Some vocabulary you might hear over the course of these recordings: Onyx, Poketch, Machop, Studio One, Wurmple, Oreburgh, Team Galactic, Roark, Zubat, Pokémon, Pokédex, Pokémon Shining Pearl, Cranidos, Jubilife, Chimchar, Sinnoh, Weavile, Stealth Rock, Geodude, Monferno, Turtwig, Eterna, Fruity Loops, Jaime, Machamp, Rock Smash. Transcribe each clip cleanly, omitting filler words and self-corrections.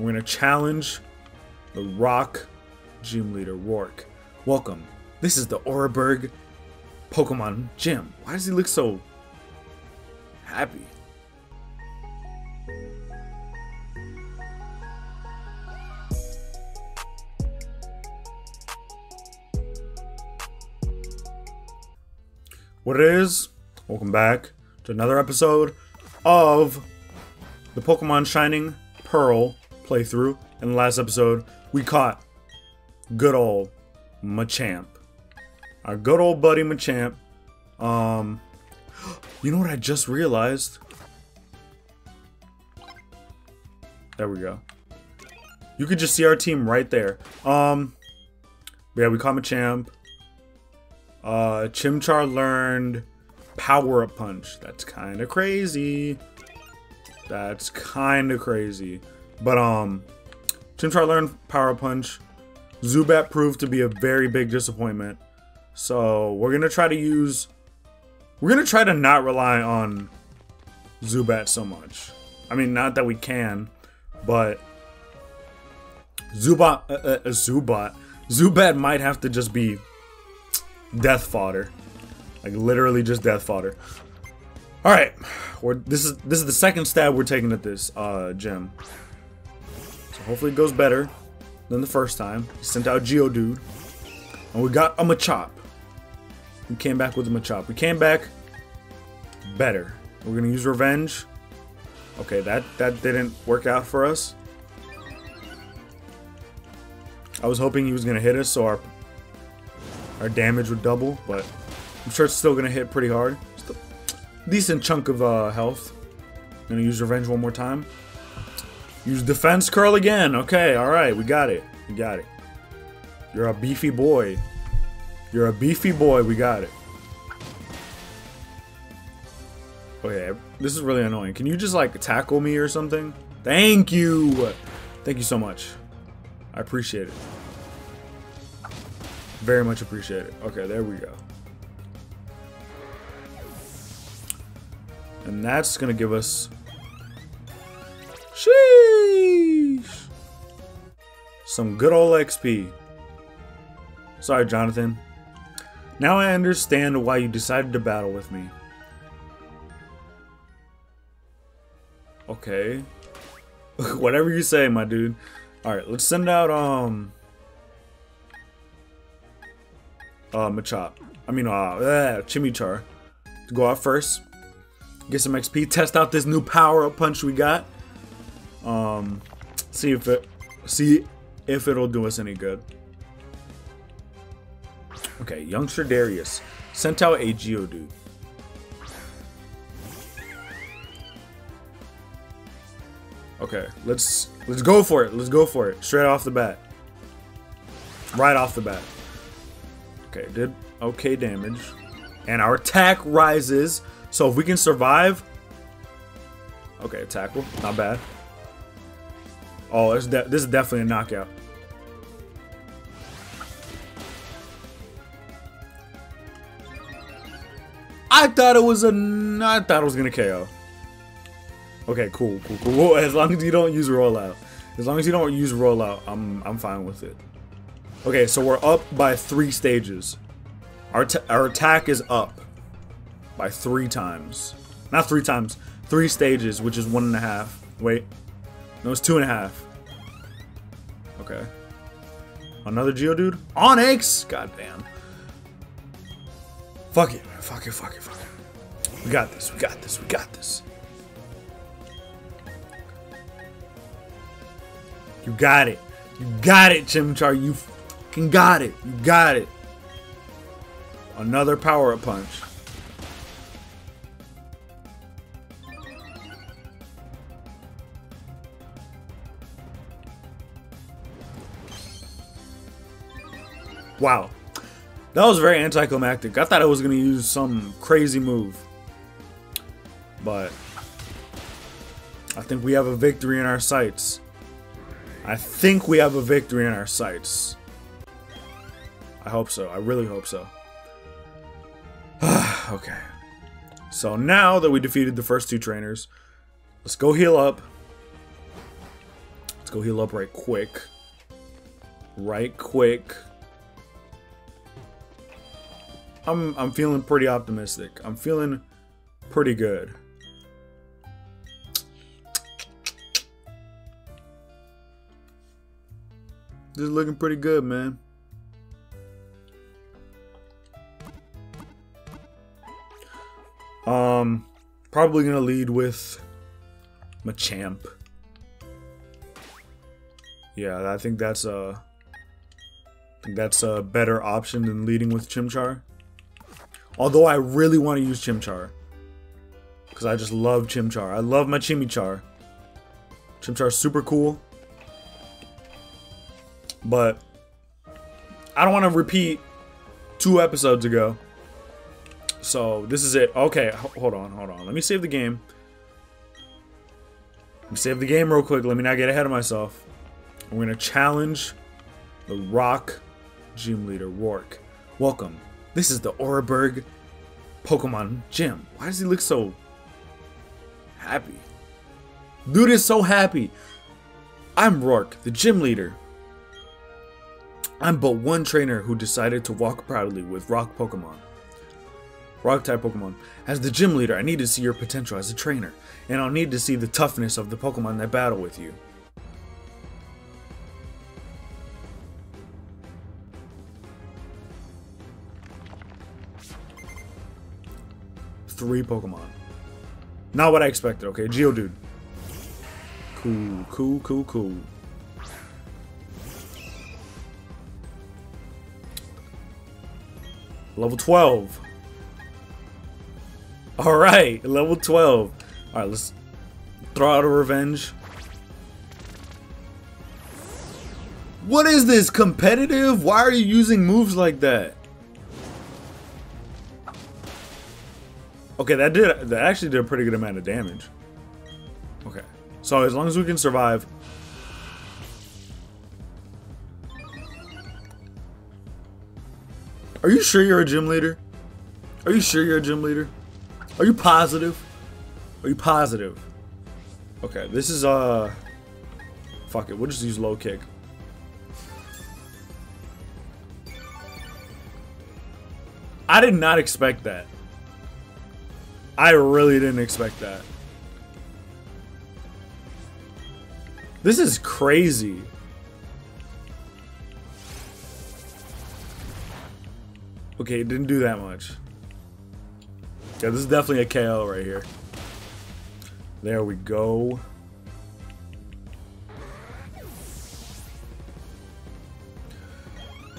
We're going to challenge the Rock Gym Leader, Roark. Welcome. This is the Oreburgh Pokemon Gym. Why does he look so happy? What it is, welcome back to another episode of the Pokemon Shining Pearl playthrough. In the last episode, we caught good old Machamp. Our good old buddy Machamp. You know what I just realized? There we go. You could just see our team right there. Yeah, we caught Machamp. Chimchar learned Power-Up Punch. That's kind of crazy. That's kind of crazy. But, Chimchar learned Power-Up Punch. Zubat proved to be a very big disappointment. So, we're going to try to use... We're going to try to not rely on Zubat so much. I mean, not that we can, but... Zubat might have to just be... death fodder, like literally just death fodder. All right, this is the second stab we're taking at this gym. So hopefully it goes better than the first time. We sent out Geodude, and we got a Machop. We came back with a Machop. We came back better. We're gonna use revenge. Okay, that didn't work out for us. I was hoping he was gonna hit us, so our damage would double, but I'm sure it's still gonna hit pretty hard. Still decent chunk of health. Gonna use revenge one more time. Use defense curl again. Okay, all right, we got it. We got it. You're a beefy boy. You're a beefy boy. We got it. Okay, this is really annoying. Can you just like tackle me or something? Thank you. Thank you so much. I appreciate it. Very much appreciate it. Okay, there we go. And that's gonna give us... Sheesh! Some good old XP. Sorry, Jonathan. Now I understand why you decided to battle with me. Okay. Whatever you say, my dude. Alright, let's send out, Machop. I mean, Chimchar. To go out first. Get some XP. Test out this new power-up punch we got. See if it'll do us any good. Okay, youngster Darius sent out a Geodude. Okay, let's go for it. Let's go for it. Straight off the bat. Right off the bat. Okay, did okay damage. And our attack rises. So if we can survive... Okay, tackle. Not bad. Oh, this is definitely a knockout. I thought it was going to KO. Okay, cool. As long as you don't use rollout. As long as you don't use rollout, I'm fine with it. Okay, so we're up by 3 stages. Our attack is up by 3 times. Not 3 times, 3 stages, which is 1.5. Wait, no, it's 2.5. Okay. Another Geodude? Onyx! Goddamn. Fuck it, man. Fuck it. We got this, we got this. You got it. You got it, Chimchar. You fucking got it. You got it. Another power-up punch. Wow. That was very anticlimactic. I thought I was going to use some crazy move. But I think we have a victory in our sights. I hope so. I really hope so. Okay. So now that we defeated the first 2 trainers, let's go heal up. Let's Let's go heal up right quick. I'm feeling pretty optimistic. I'm feeling pretty good. This is looking pretty good, man. Probably gonna lead with Machamp. Yeah, I think that's a better option than leading with Chimchar. Although I really want to use Chimchar, because I just love Chimchar. I love my Chimichar. Chimchar's super cool. But I don't want to repeat 2 episodes ago. So this is it. Okay, hold on. Let me save the game. Let me save the game real quick. Let me not get ahead of myself. We're going to challenge the Rock Gym Leader, Roark. Welcome. This is the Oreburgh Pokemon Gym. Why does he look so happy? Dude is so happy. I'm Roark, the Gym Leader. I'm but one trainer who decided to walk proudly with Rock Pokemon. Rock type Pokemon. As the Gym Leader, I need to see your potential as a trainer, and I'll need to see the toughness of the Pokemon that battle with you. Three Pokemon. Not what I expected, okay? Geodude. Cool, cool, cool, cool. Level 12. Alright, level 12. Alright, let's throw out a revenge. What is this? Competitive? Why are you using moves like that? Okay, that actually did a pretty good amount of damage. Okay. So as long as we can survive. Are you sure you're a gym leader? Are you sure you're a gym leader? Are you positive? Are you positive? Okay, this is fuck it, we'll just use low kick. I did not expect that. I really didn't expect that. This is crazy. Okay, it didn't do that much. Yeah, this is definitely a KO right here. There we go.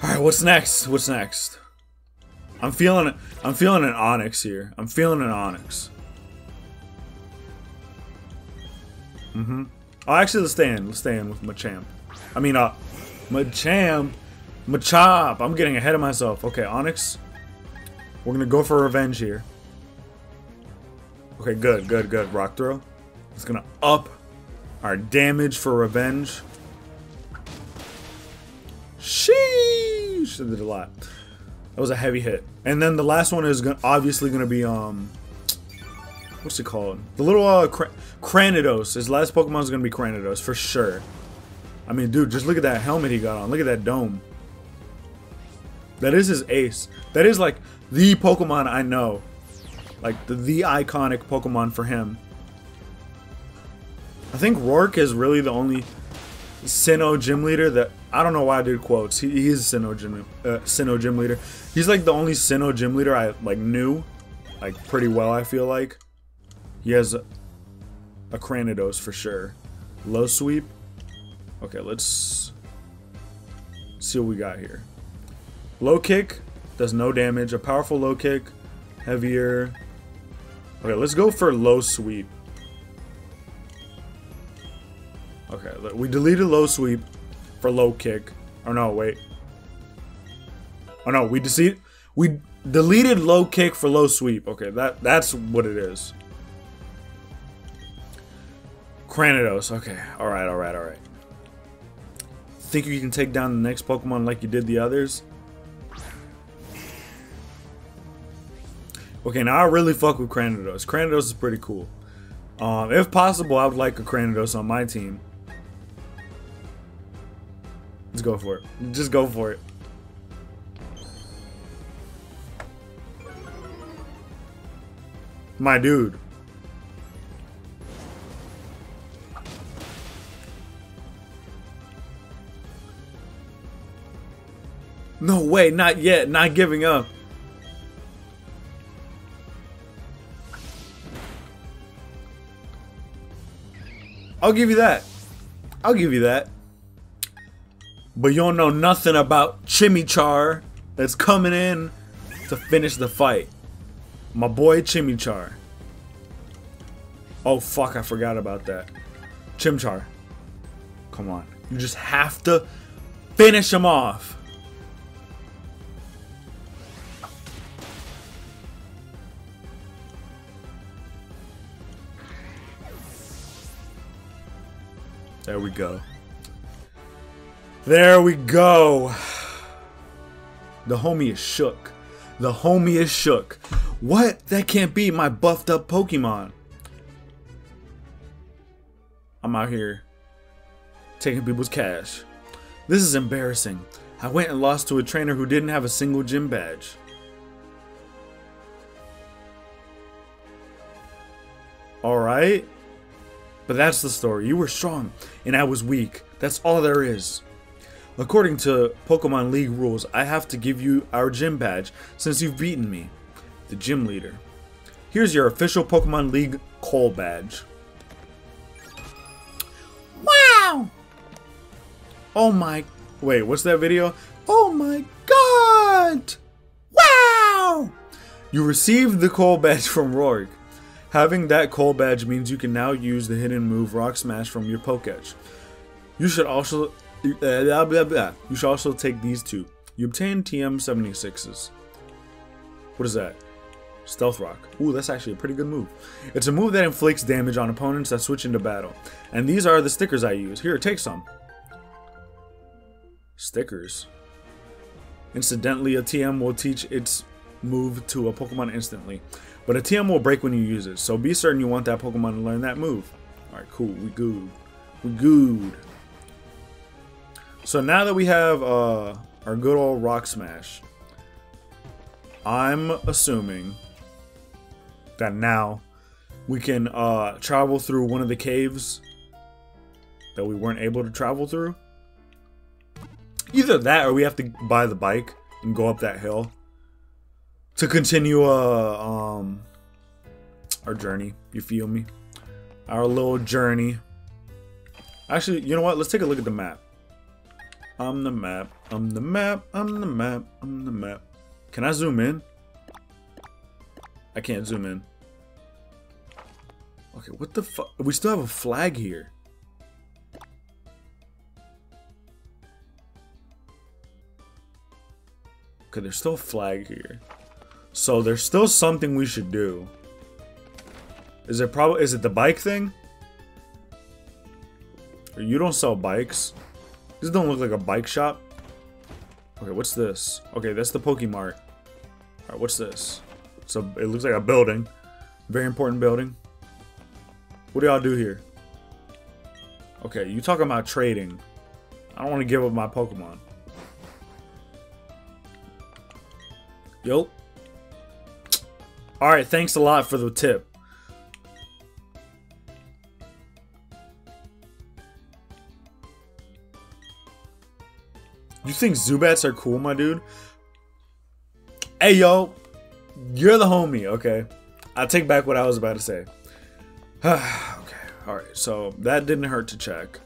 Alright, what's next? What's next? I'm feeling an Onyx here. I'm feeling an Onyx. Mm-hmm. Oh, actually, let's stay in with Machamp. I mean, Machop. I'm getting ahead of myself. Okay, Onyx. We're gonna go for revenge here. Okay, good, good, good. Rock throw. It's gonna up our damage for revenge. Sheesh! That did a lot. That was a heavy hit. And then the last one is obviously gonna be what's it called? The little Cranidos. His last Pokemon is gonna be Cranidos for sure. I mean, dude, just look at that helmet he got on. Look at that dome. That is his ace. That is like the Pokemon I know, like the iconic Pokemon for him. I think Roark is really the only Sinnoh gym leader that I don't know why I did quotes. He is a Sinnoh gym leader. He's like the only Sinnoh gym leader I like knew, like pretty well. I feel like he has a Cranidos for sure. Low sweep. Okay, let's see what we got here. Low kick does no damage. A powerful low kick, heavier. Okay, let's go for low sweep. Okay, we deleted low sweep for low kick. Oh no, wait. Oh no, we deleted low kick for low sweep. Okay, that's what it is. Cranidos. Okay, all right. Think you can take down the next Pokemon like you did the others? Okay, now I really fuck with Cranidos. Cranidos is pretty cool. If possible, I would like a Cranidos on my team. Just go for it. Just go for it. My dude. No way, not yet, not giving up. I'll give you that. I'll give you that. But you don't know nothing about Chimchar that's coming in to finish the fight. My boy Chimchar. Oh fuck, I forgot about that. Chimchar. Come on. You just have to finish him off. There we go. There we go. The homie is shook. The homie is shook. What? That can't be my buffed up Pokemon. I'm out here taking people's cash. This is embarrassing. I went and lost to a trainer who didn't have a single gym badge. Alright. But that's the story. You were strong, and I was weak. That's all there is. According to Pokemon League rules, I have to give you our gym badge since you've beaten me, the gym leader. Here's your official Pokemon League Coal badge. Wow! Oh my... Wait, what's that video? Oh my god! Wow! You received the Coal badge from Roark. Having that Coal badge means you can now use the hidden move Rock Smash from your Poketch. You should also take these two. You obtain TM-76s. What is that? Stealth Rock. Ooh, that's actually a pretty good move. It's a move that inflicts damage on opponents that switch into battle. And these are the stickers I use. Here, take some. Stickers. Incidentally, a TM will teach its move to a Pokemon instantly. But a TM will break when you use it, so be certain you want that Pokemon to learn that move. Alright, cool. We good. We good. So now that we have our good old Rock Smash, I'm assuming that now we can travel through one of the caves that we weren't able to travel through. Either that or we have to buy the bike and go up that hill to continue our journey, you feel me? Our little journey. Actually, you know what? Let's take a look at the map. I'm the map. I'm the map. I'm the map. I'm the map. Can I zoom in? I can't zoom in. Okay, what the fuck? We still have a flag here. Okay, there's still a flag here. So there's still something we should do. Is it the bike thing? You don't sell bikes. This don't look like a bike shop. Okay, what's this? Okay, that's the Pokemart. Alright, what's this? So it looks like a building. Very important building. What do y'all do here? Okay, you talking about trading. I don't want to give up my Pokemon. Yo. Alright, thanks a lot for the tip. You think Zubats are cool, my dude? Hey, yo. You're the homie, okay? I take back what I was about to say. Okay, alright. So, that didn't hurt to check.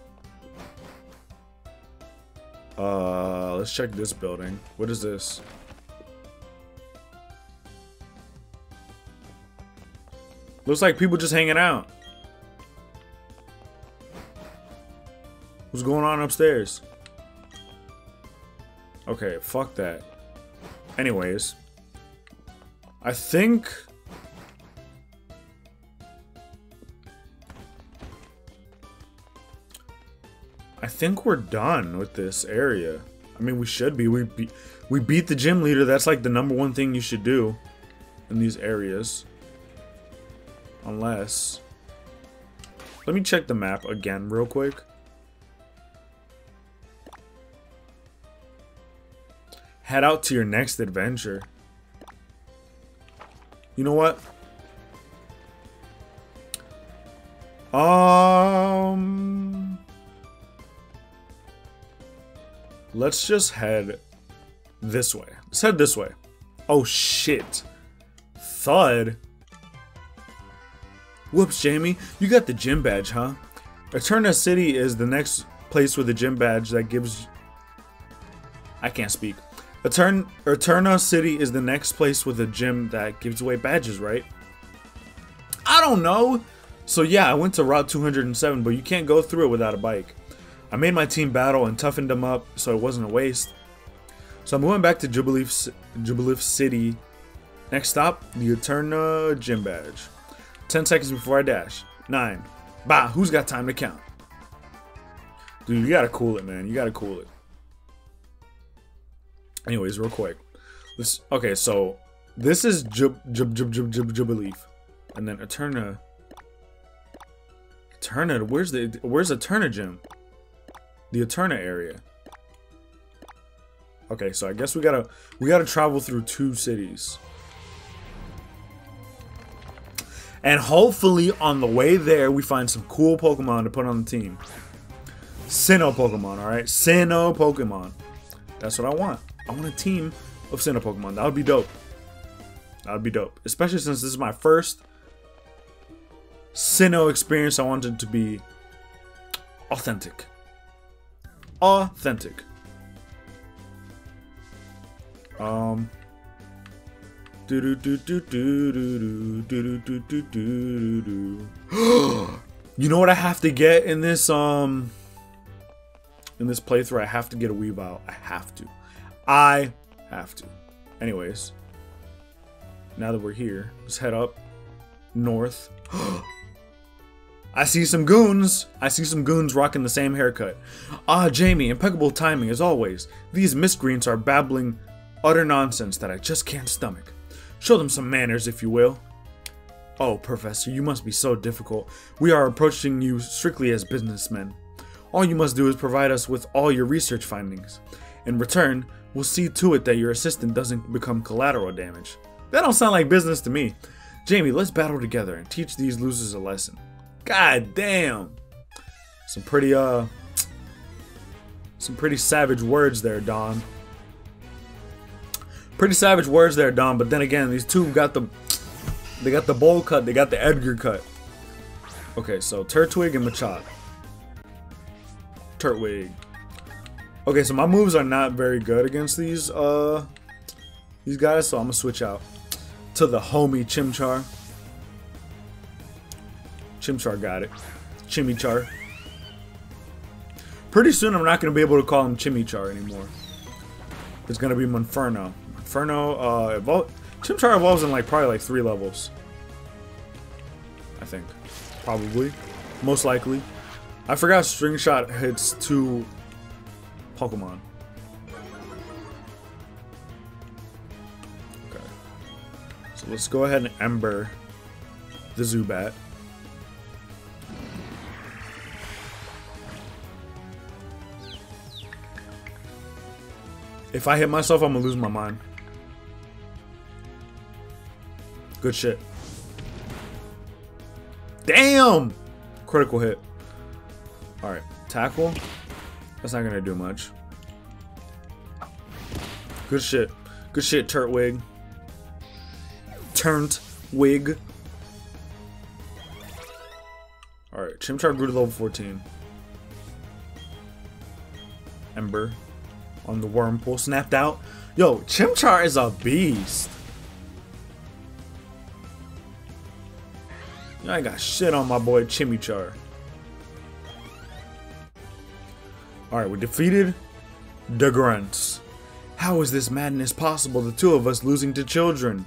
Let's check this building. What is this? Looks like people just hanging out. What's going on upstairs? Okay, fuck that. Anyways, I think we're done with this area. I mean, we should be. We beat the gym leader. That's like the #1 thing you should do in these areas. Unless, let me check the map again real quick. head out to your next adventure. You know what? Let's just head this way. Let's head this way. Oh shit. Thud. Whoops, Jamie. You got the gym badge, huh? Eterna City is the next place with a gym badge that gives... I can't speak. Eterna City is the next place with a gym that gives away badges, right? I don't know. So yeah, I went to Route 207, but you can't go through it without a bike. I made my team battle and toughened them up, so it wasn't a waste. So I'm going back to Jubilife City. Next stop, the Eterna Gym Badge. 10 seconds before I dash. 9. Bah, who's got time to count? Dude, you gotta cool it, man. You gotta cool it. Anyways, real quick. Let's, okay, so this is Jubilife. And then Eterna... Eterna, where's Eterna Gym? The Eterna area. Okay, so I guess we gotta travel through two cities. And hopefully on the way there we find some cool Pokemon to put on the team. Sinnoh Pokemon, alright? Sinnoh Pokemon. That's what I want. I want a team of Sinnoh Pokemon. That would be dope. That would be dope. Especially since this is my first Sinnoh experience. I wanted it to be authentic. Authentic. You know what I have to get in this playthrough? I have to get a Weavile. I have to. Anyways, now that we're here, let's head up north. I see some goons. I see some goons rocking the same haircut. Ah, Jamie, impeccable timing as always. These miscreants are babbling utter nonsense that I just can't stomach. Show them some manners, if you will. Oh, Professor, you must be so difficult. We are approaching you strictly as businessmen. All you must do is provide us with all your research findings. In return, we'll see to it that your assistant doesn't become collateral damage. That don't sound like business to me. Jamie, let's battle together and teach these losers a lesson. God damn. Some pretty savage words there, Don. Pretty savage words there, Don, but then again, these two got the bowl cut, they got the Edgar cut. Okay, so Turtwig and Machop. Turtwig. Okay, so my moves are not very good against these guys, so I'm gonna switch out to the homie Chimchar. Chimchar got it. Chimchar. Pretty soon I'm not going to be able to call him Chimchar anymore. It's going to be Monferno. Monferno, Chimchar evolves in like probably like 3 levels. I think. Probably. Most likely. I forgot String Shot hits 2 Pokemon. Okay. So let's go ahead and Ember the Zubat. If I hit myself, I'm gonna lose my mind. Good shit. Damn! Critical hit. Alright, tackle. That's not gonna do much. Good shit. Good shit, Turtwig. Turtwig. Alright, Chimchar grew to level 14. Ember. On the Wurmple, snapped out. Yo, Chimchar is a beast. I got shit on my boy Chimchar. Alright, we defeated the grunts. How is this madness possible? The two of us losing to children.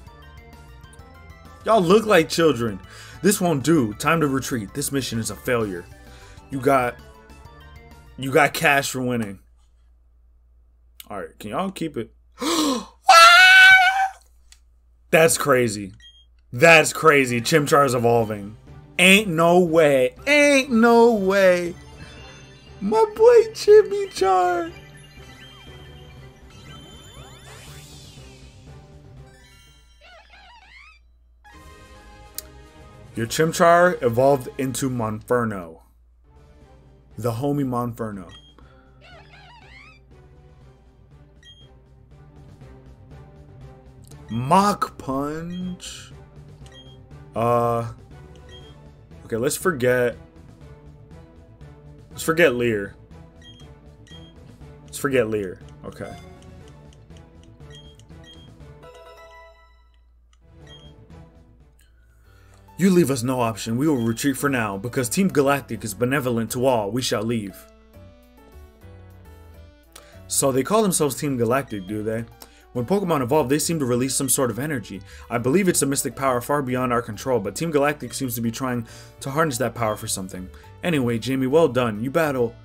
Y'all look like children. This won't do. Time to retreat. This mission is a failure. You got cash for winning. Alright, can y'all keep it? That's crazy. That's crazy. Chimchar's evolving. Ain't no way. Ain't no way. My boy Chimchar. Your Chimchar evolved into Monferno. The homie Monferno. Mach Punch. Okay, let's forget Leer. Let's forget Leer. Okay. You leave us no option. We will retreat for now. Because Team Galactic is benevolent to all, we shall leave. So they call themselves Team Galactic, do they? When Pokemon evolve, they seem to release some sort of energy. I believe it's a mystic power far beyond our control, but Team Galactic seems to be trying to harness that power for something. Anyway, Jamie, well done. You battle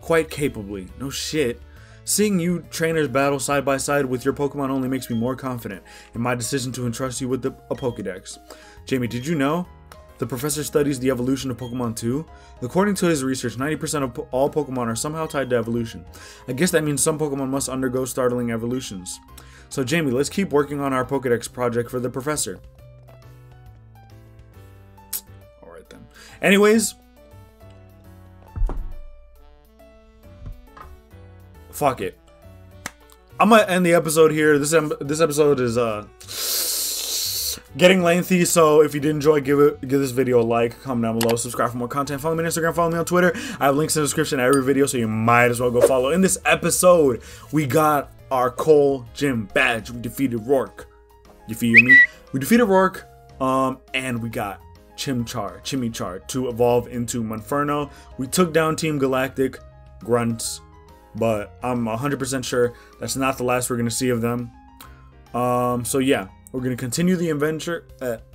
quite capably. No shit. Seeing you trainers battle side by side with your Pokemon only makes me more confident in my decision to entrust you with a Pokedex. Jamie, did you know? The professor studies the evolution of Pokemon too. According to his research, 90% of all Pokemon are somehow tied to evolution. I guess that means some Pokemon must undergo startling evolutions. So Jamie, let's keep working on our Pokedex project for the professor. Alright then. Anyways. Fuck it. I'm gonna end the episode here. This episode is getting lengthy, so if you did enjoy, give this video a like, comment down below, subscribe for more content, follow me on Instagram, follow me on Twitter. I have links in the description to every video, so you might as well go follow. In this episode, we got our Cole Gym badge. We defeated Roark. You feel me? We defeated Roark, and we got Chimchar to evolve into Monferno. We took down Team Galactic, grunts, but I'm 100% sure that's not the last we're gonna see of them. So yeah. We're going to continue the adventure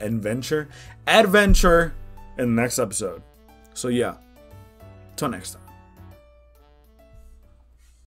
in the next episode. So yeah, till next time.